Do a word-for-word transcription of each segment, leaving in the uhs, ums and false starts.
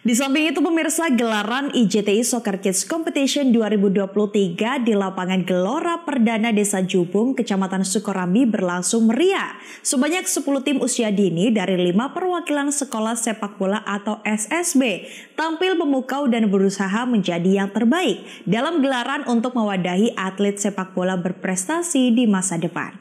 Di samping itu pemirsa, gelaran I J T I Soccer Kids Competition dua ribu dua puluh tiga di lapangan Gelora Perdana Desa Jubung, Kecamatan Sukorambi berlangsung meriah. Sebanyak sepuluh tim usia dini dari lima perwakilan sekolah sepak bola atau S S B tampil memukau dan berusaha menjadi yang terbaik dalam gelaran untuk mewadahi atlet sepak bola berprestasi di masa depan.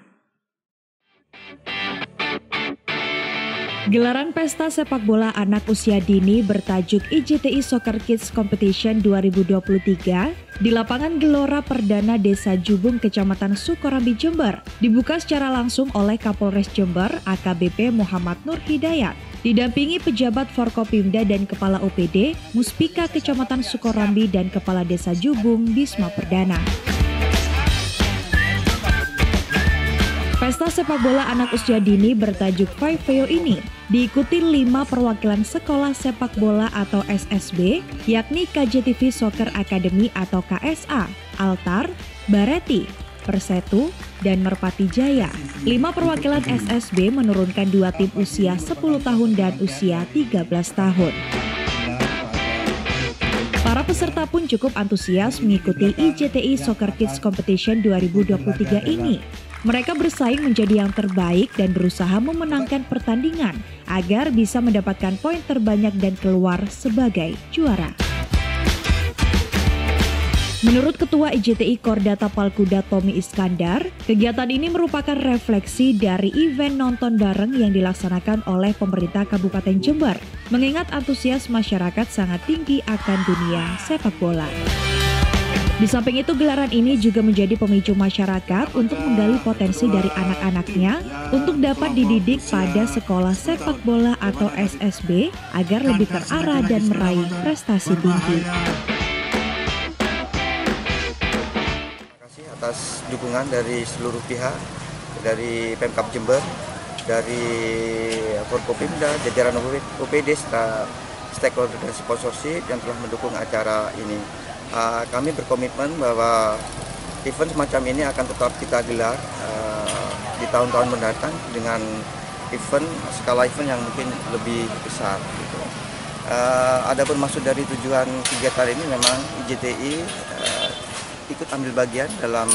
Gelaran pesta sepak bola anak usia dini bertajuk I J T I Soccer Kids Competition dua ribu dua puluh tiga di lapangan Gelora Perdana Desa Jubung, Kecamatan Sukorambi, Jember dibuka secara langsung oleh Kapolres Jember A K B P Muhammad Nur Hidayat. Didampingi pejabat Forkopimda dan Kepala O P D, Muspika Kecamatan Sukorambi dan Kepala Desa Jubung Bisma Perdana. Pesta sepak bola anak usia dini bertajuk Five Feo ini diikuti lima perwakilan sekolah sepak bola atau S S B, yakni K J T V Soccer Academy atau K S A, Altar, Bareti, Persetu, dan Merpati Jaya. Lima perwakilan S S B menurunkan dua tim usia sepuluh tahun dan usia tiga belas tahun. Para peserta pun cukup antusias mengikuti I J T I Soccer Kids Competition dua ribu dua puluh tiga ini. Mereka bersaing menjadi yang terbaik dan berusaha memenangkan pertandingan agar bisa mendapatkan poin terbanyak dan keluar sebagai juara. Menurut Ketua I J T I Kordata Palkuda Tommy Iskandar, kegiatan ini merupakan refleksi dari event nonton bareng yang dilaksanakan oleh pemerintah Kabupaten Jember, mengingat antusias masyarakat sangat tinggi akan dunia sepak bola. Di samping itu, gelaran ini juga menjadi pemicu masyarakat untuk menggali potensi dari anak-anaknya untuk dapat dididik pada sekolah sepak bola atau S S B agar lebih terarah dan meraih prestasi tinggi. Terima kasih atas dukungan dari seluruh pihak, dari Pemkab Jember, dari Forkopimda, jajaran O P D, serta stakeholder dan sponsorship yang telah mendukung acara ini. Uh, kami berkomitmen bahwa event semacam ini akan tetap kita gelar uh, di tahun-tahun mendatang dengan event, skala event yang mungkin lebih besar. Gitu. Uh, ada bermaksud dari tujuan kegiatan ini memang I J T I uh, ikut ambil bagian dalam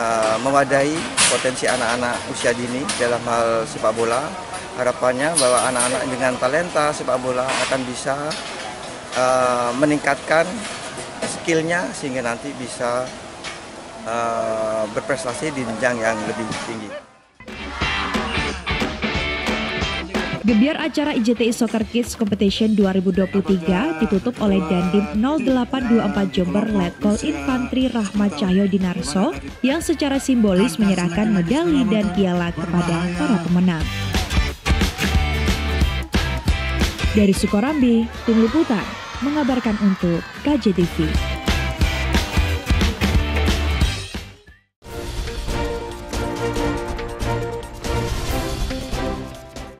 uh, mewadahi potensi anak-anak usia dini dalam hal sepak bola. Harapannya bahwa anak-anak dengan talenta sepak bola akan bisa uh, meningkatkan skillnya sehingga nanti bisa uh, berprestasi di jenjang yang lebih tinggi. Gebiar acara I J T I Soccer Kids Competition dua ribu dua puluh tiga ditutup oleh Dandim nol delapan dua empat Jember Letkol Infantri Rahmat Cahyo Dinarso yang secara simbolis menyerahkan medali dan piala kepada para pemenang. Dari Sukorambi, tim liputan mengabarkan untuk K J T V.